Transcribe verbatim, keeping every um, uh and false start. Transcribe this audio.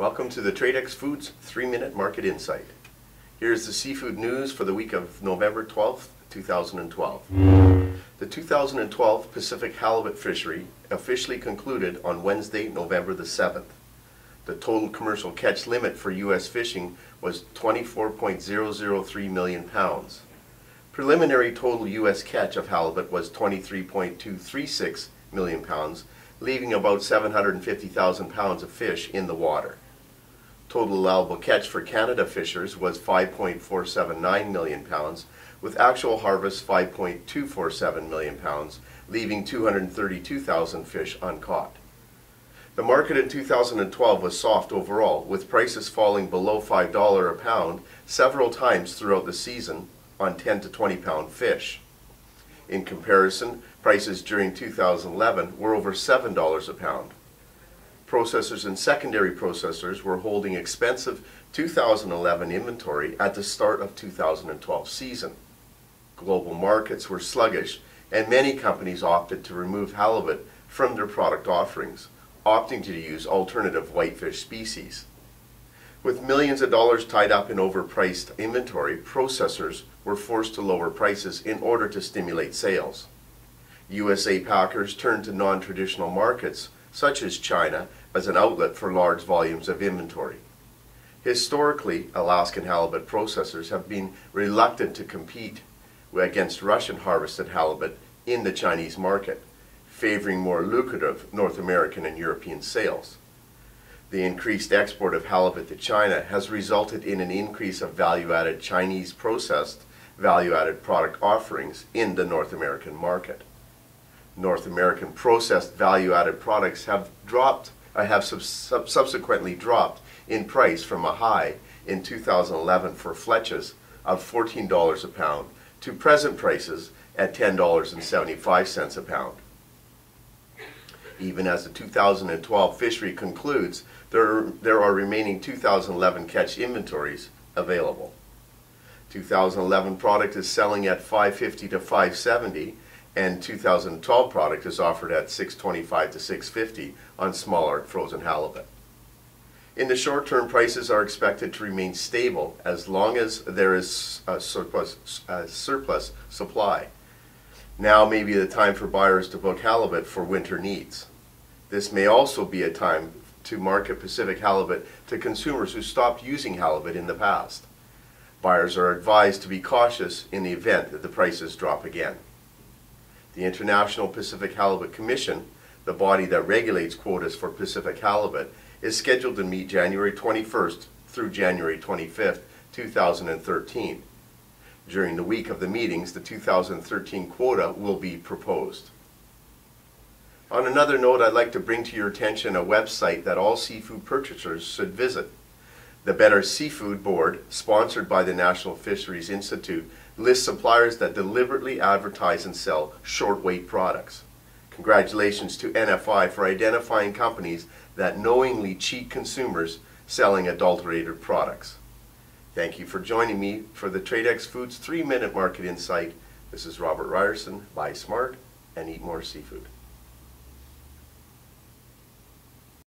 Welcome to the Tradex Foods three minute Market Insight. Here's the seafood news for the week of November twelfth, two thousand twelve. The two thousand twelve Pacific halibut fishery officially concluded on Wednesday, November the seventh. The total commercial catch limit for U S fishing was twenty-four point zero zero three million pounds. Preliminary total U S catch of halibut was twenty-three point two three six million pounds, leaving about seven hundred fifty thousand pounds of fish in the water. Total allowable catch for Canada fishers was five point four seven nine million pounds, with actual harvest five point two four seven million pounds, leaving two hundred thirty-two thousand fish uncaught. The market in two thousand twelve was soft overall, with prices falling below five dollars a pound several times throughout the season on ten to twenty pound fish. In comparison, prices during two thousand eleven were over seven dollars a pound. Processors and secondary processors were holding expensive two thousand eleven inventory at the start of two thousand twelve season. Global markets were sluggish, and many companies opted to remove halibut from their product offerings, opting to use alternative whitefish species. With millions of dollars tied up in overpriced inventory, processors were forced to lower prices in order to stimulate sales. U S A packers turned to non-traditional markets, such as China, as an outlet for large volumes of inventory. Historically, Alaskan halibut processors have been reluctant to compete against Russian harvested halibut in the Chinese market, favoring more lucrative North American and European sales. The increased export of halibut to China has resulted in an increase of value-added Chinese processed value-added product offerings in the North American market. North American processed value-added products have dropped, uh, have sub sub subsequently dropped in price from a high in two thousand eleven for fletches of fourteen dollars a pound to present prices at ten dollars and seventy-five cents a pound. Even as the two thousand twelve fishery concludes, there, there are remaining two thousand eleven catch inventories available. two thousand eleven product is selling at five fifty to five seventy, and two thousand twelve product is offered at six twenty-five to six fifty on smaller frozen halibut. In the short term, prices are expected to remain stable as long as there is a surplus, a surplus supply. Now may be the time for buyers to book halibut for winter needs. This may also be a time to market Pacific halibut to consumers who stopped using halibut in the past. Buyers are advised to be cautious in the event that the prices drop again. The International Pacific Halibut Commission, the body that regulates quotas for Pacific halibut, is scheduled to meet January twenty-first through January twenty-fifth, two thousand thirteen. During the week of the meetings, the two thousand thirteen quota will be proposed. On another note, I'd like to bring to your attention a website that all seafood purchasers should visit. The Better Seafood Board, sponsored by the National Fisheries Institute, lists suppliers that deliberately advertise and sell short weight products. Congratulations to N F I for identifying companies that knowingly cheat consumers selling adulterated products. Thank you for joining me for the Tradex Foods three minute Market Insight. This is Robert Ryerson. Buy smart and eat more seafood.